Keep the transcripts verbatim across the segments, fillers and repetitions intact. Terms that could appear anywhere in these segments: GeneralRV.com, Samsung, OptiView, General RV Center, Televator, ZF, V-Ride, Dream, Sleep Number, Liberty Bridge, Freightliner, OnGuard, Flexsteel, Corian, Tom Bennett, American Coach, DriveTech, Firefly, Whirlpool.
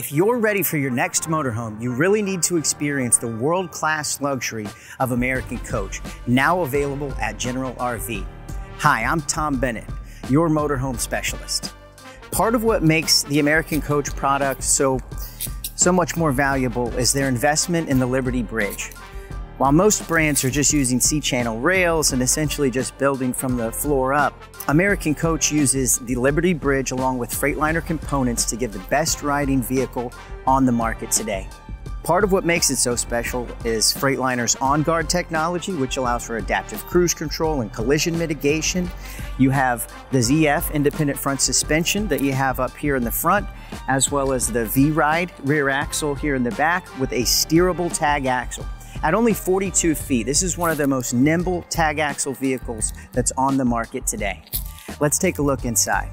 If you're ready for your next motorhome, you really need to experience the world-class luxury of American Coach, now available at General R V. Hi, I'm Tom Bennett, your motorhome specialist. Part of what makes the American Coach product so, so much more valuable is their investment in the Liberty Bridge. While most brands are just using C-channel rails and essentially just building from the floor up, American Coach uses the Liberty Bridge along with Freightliner components to give the best riding vehicle on the market today. Part of what makes it so special is Freightliner's OnGuard technology, which allows for adaptive cruise control and collision mitigation. You have the Z F independent front suspension that you have up here in the front, as well as the V-Ride rear axle here in the back with a steerable tag axle. At only forty-two feet, this is one of the most nimble tag axle vehicles that's on the market today. Let's take a look inside.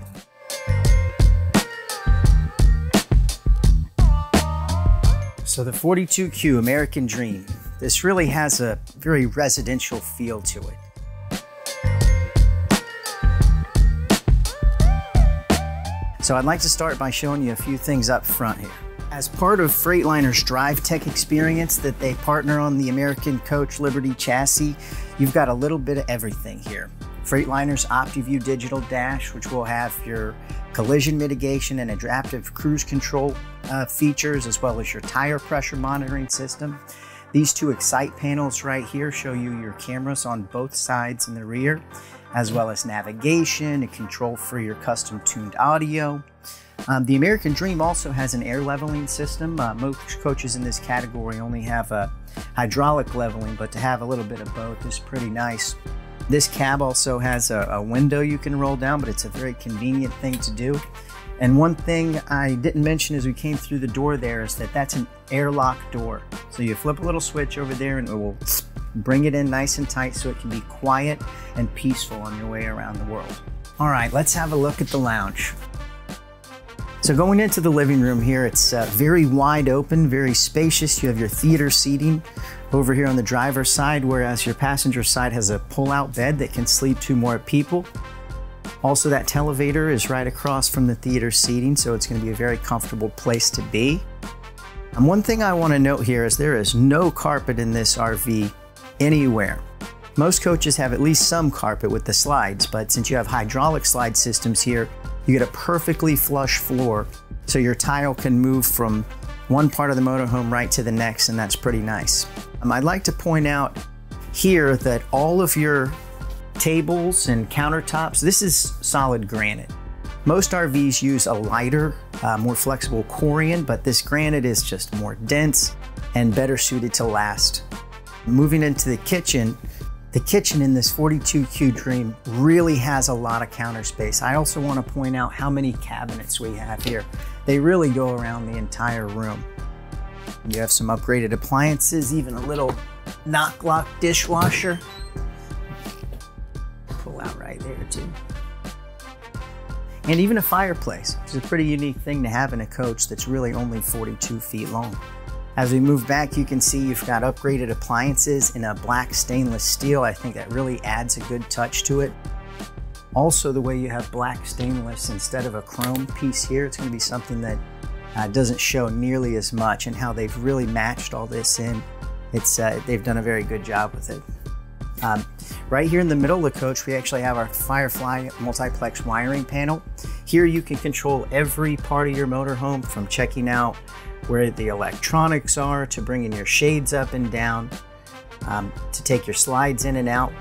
So the forty-two Q American Dream, this really has a very residential feel to it. So I'd like to start by showing you a few things up front here. As part of Freightliner's DriveTech experience that they partner on the American Coach Liberty chassis, you've got a little bit of everything here. Freightliner's OptiView digital dash, which will have your collision mitigation and adaptive cruise control uh, features, as well as your tire pressure monitoring system. These two Excite panels right here show you your cameras on both sides in the rear, as well as navigation and control for your custom tuned audio. Um, the American Dream also has an air leveling system. Uh, most coaches in this category only have a hydraulic leveling, but to have a little bit of both is pretty nice. This cab also has a, a window you can roll down, but it's a very convenient thing to do. And one thing I didn't mention as we came through the door there is that that's an airlock door. So you flip a little switch over there and it will bring it in nice and tight so it can be quiet and peaceful on your way around the world. All right, let's have a look at the lounge. So going into the living room here, it's uh, very wide open, very spacious. You have your theater seating over here on the driver's side, whereas your passenger side has a pull-out bed that can sleep two more people. Also, that televator is right across from the theater seating, so it's going to be a very comfortable place to be. And one thing I want to note here is there is no carpet in this R V anywhere. Most coaches have at least some carpet with the slides, but since you have hydraulic slide systems here, you get a perfectly flush floor, so your tile can move from one part of the motorhome right to the next, and that's pretty nice. Um, I'd like to point out here that all of your tables and countertops, this is solid granite. Most R Vs use a lighter, uh, more flexible Corian, but this granite is just more dense and better suited to last. Moving into the kitchen, the kitchen in this forty-two Q Dream really has a lot of counter space. I also want to point out how many cabinets we have here. They really go around the entire room. You have some upgraded appliances, even a little knock-lock dishwasher. Pull out right there too. And even a fireplace, which is a pretty unique thing to have in a coach that's really only forty-two feet long. As we move back, you can see you've got upgraded appliances in a black stainless steel. I think that really adds a good touch to it. Also, the way you have black stainless instead of a chrome piece here, it's going to be something that uh, doesn't show nearly as much, and how they've really matched all this in. It's, uh, they've done a very good job with it. Um, right here in the middle of the coach, we actually have our Firefly multiplex wiring panel. Here you can control every part of your motorhome, from checking out where the electronics are, to bringing your shades up and down, um, to take your slides in and out.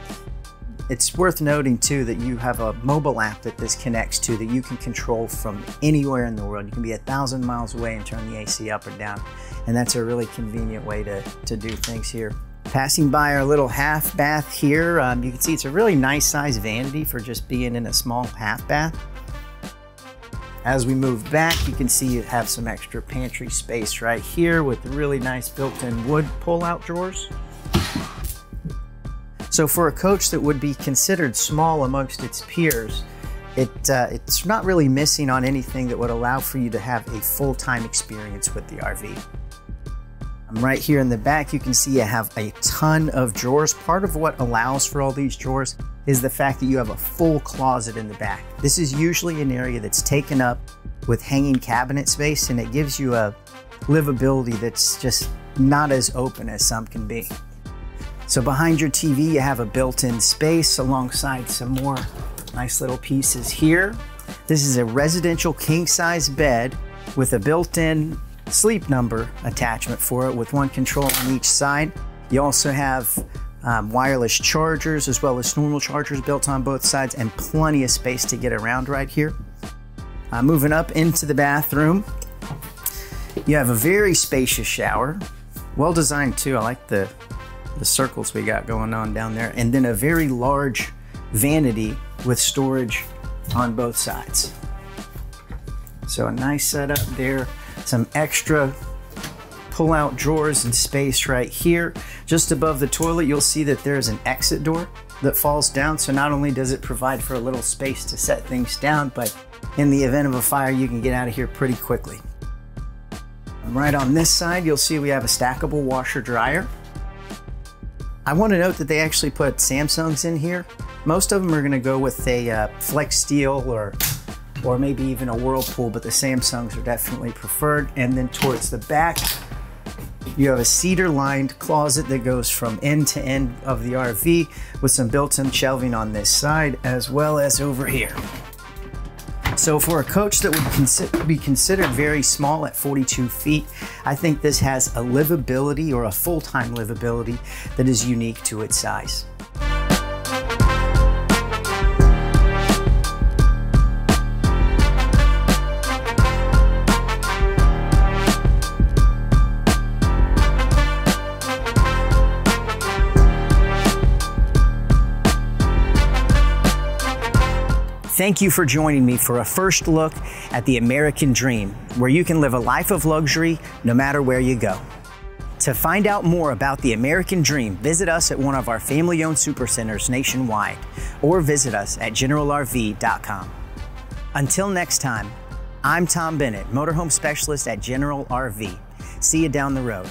It's worth noting too that you have a mobile app that this connects to that you can control from anywhere in the world. You can be a thousand miles away and turn the A C up or down, and that's a really convenient way to, to do things here. Passing by our little half bath here, um, you can see it's a really nice size vanity for just being in a small half bath. As we move back, you can see you have some extra pantry space right here with really nice built-in wood pull-out drawers. So for a coach that would be considered small amongst its peers, it, uh, it's not really missing on anything that would allow for you to have a full-time experience with the R V. Right here in the back, you can see you have a ton of drawers. Part of what allows for all these drawers is the fact that you have a full closet in the back. This is usually an area that's taken up with hanging cabinet space, and it gives you a livability that's just not as open as some can be. So behind your T V, you have a built-in space alongside some more nice little pieces here. This is a residential king-size bed with a built-in Sleep Number attachment for it, with one control on each side. You also have um, wireless chargers as well as normal chargers built on both sides, and plenty of space to get around right here. Uh, moving up into the bathroom, you have a very spacious shower. Well designed too. I like the, the circles we got going on down there. And then a very large vanity with storage on both sides. So a nice setup there. Some extra pull-out drawers and space right here. Just above the toilet, you'll see that there is an exit door that falls down. So not only does it provide for a little space to set things down, but in the event of a fire, you can get out of here pretty quickly. Right on this side, you'll see we have a stackable washer dryer. I want to note that they actually put Samsungs in here. Most of them are going to go with a uh, Flexsteel or or maybe even a Whirlpool, but the Samsungs are definitely preferred. And then towards the back, you have a cedar-lined closet that goes from end to end of the R V with some built-in shelving on this side as well as over here. So for a coach that would consi- be considered very small at forty-two feet, I think this has a livability, or a full-time livability, that is unique to its size. Thank you for joining me for a first look at the American Dream, where you can live a life of luxury no matter where you go. To find out more about the American Dream, visit us at one of our family-owned supercenters nationwide, or visit us at General R V dot com. Until next time, I'm Tom Bennett, motorhome specialist at General R V. See you down the road.